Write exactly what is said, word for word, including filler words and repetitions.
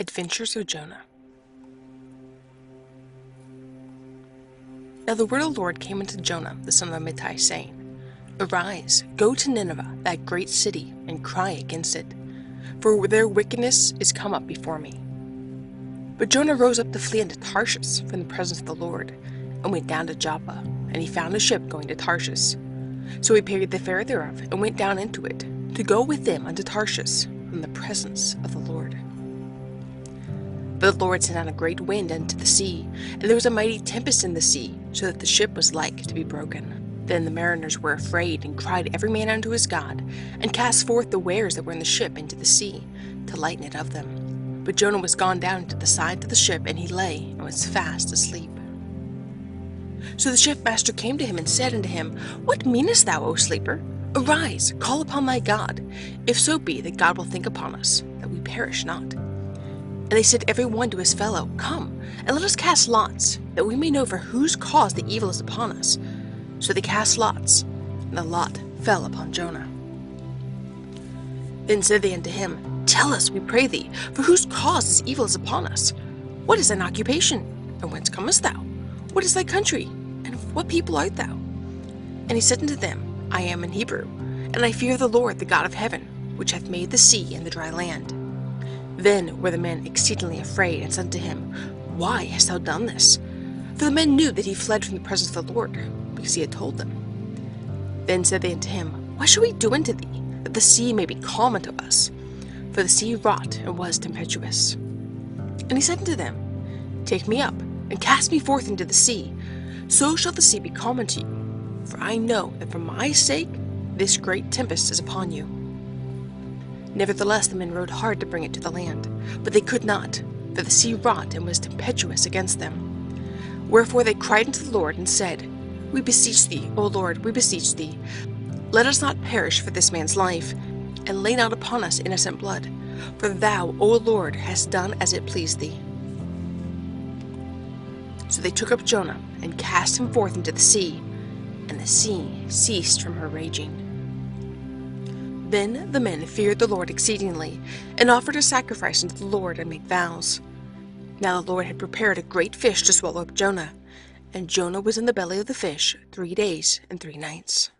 Adventures of Jonah. Now the word of the Lord came unto Jonah the son of Amittai, saying, Arise, go to Nineveh, that great city, and cry against it, for their wickedness is come up before me. But Jonah rose up to flee unto Tarshish from the presence of the Lord, and went down to Joppa, and he found a ship going to Tarshish. So he paid the fare thereof, and went down into it, to go with them unto Tarshish from the presence of the Lord. But the Lord sent out a great wind unto the sea, and there was a mighty tempest in the sea, so that the ship was like to be broken. Then the mariners were afraid, and cried every man unto his god, and cast forth the wares that were in the ship into the sea, to lighten it of them. But Jonah was gone down to the side of the ship, and he lay, and was fast asleep. So the shipmaster came to him, and said unto him, What meanest thou, O sleeper? Arise, call upon thy God, if so be that God will think upon us, that we perish not. And they said every one to his fellow, Come, and let us cast lots, that we may know for whose cause the evil is upon us. So they cast lots, and the lot fell upon Jonah. Then said they unto him, Tell us, we pray thee, for whose cause this evil is upon us? What is thine occupation? And whence comest thou? What is thy country? And of what people art thou? And he said unto them, I am an Hebrew, and I fear the Lord, the God of heaven, which hath made the sea and the dry land. Then were the men exceedingly afraid, and said unto him, Why hast thou done this? For the men knew that he fled from the presence of the Lord, because he had told them. Then said they unto him, What shall we do unto thee, that the sea may be calm unto us? For the sea wrought, and was tempestuous. And he said unto them, Take me up, and cast me forth into the sea, so shall the sea be calm unto you. For I know that for my sake this great tempest is upon you. Nevertheless the men rowed hard to bring it to the land, but they could not, for the sea wrought and was tempestuous against them. Wherefore they cried unto the Lord, and said, We beseech thee, O Lord, we beseech thee, let us not perish for this man's life, and lay not upon us innocent blood, for thou, O Lord, hast done as it pleased thee. So they took up Jonah, and cast him forth into the sea, and the sea ceased from her raging. Then the men feared the Lord exceedingly, and offered a sacrifice unto the Lord, and made vows. Now the Lord had prepared a great fish to swallow up Jonah, and Jonah was in the belly of the fish three days and three nights.